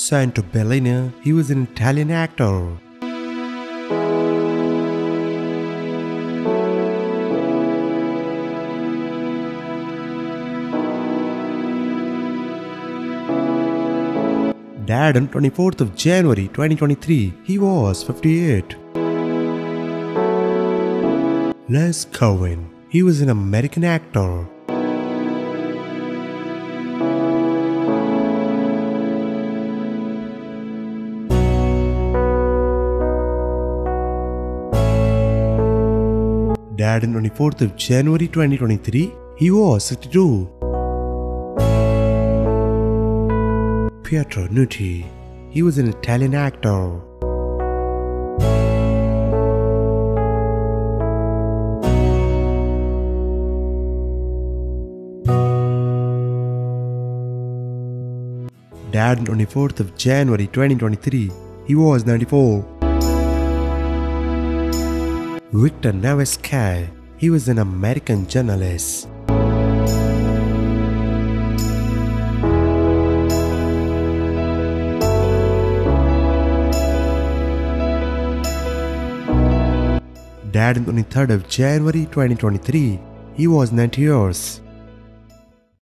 Santo Bellina, he was an Italian actor. Died on 24th of January 2023, he was 58. Lance Kerwin, he was an American actor. Died on 24th of January 2023, he was 62. Pietro Nuti, he was an Italian actor. Died on 24th of January 2023, he was 94. Victor Navasky, he was an American journalist. Died on 23rd of January 2023, he was 90 years.